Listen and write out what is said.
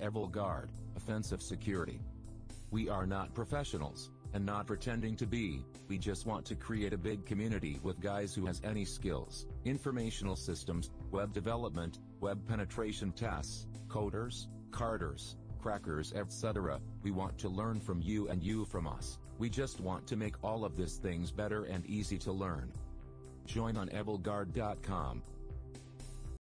EvalGuard, offensive security. We are not professionals, and not pretending to be. We just want to create a big community with guys who has any skills, informational systems, web development, web penetration tests, coders, carders, crackers, etc. We want to learn from you and you from us. We just want to make all of these things better and easy to learn. Join on EvalGuard.com.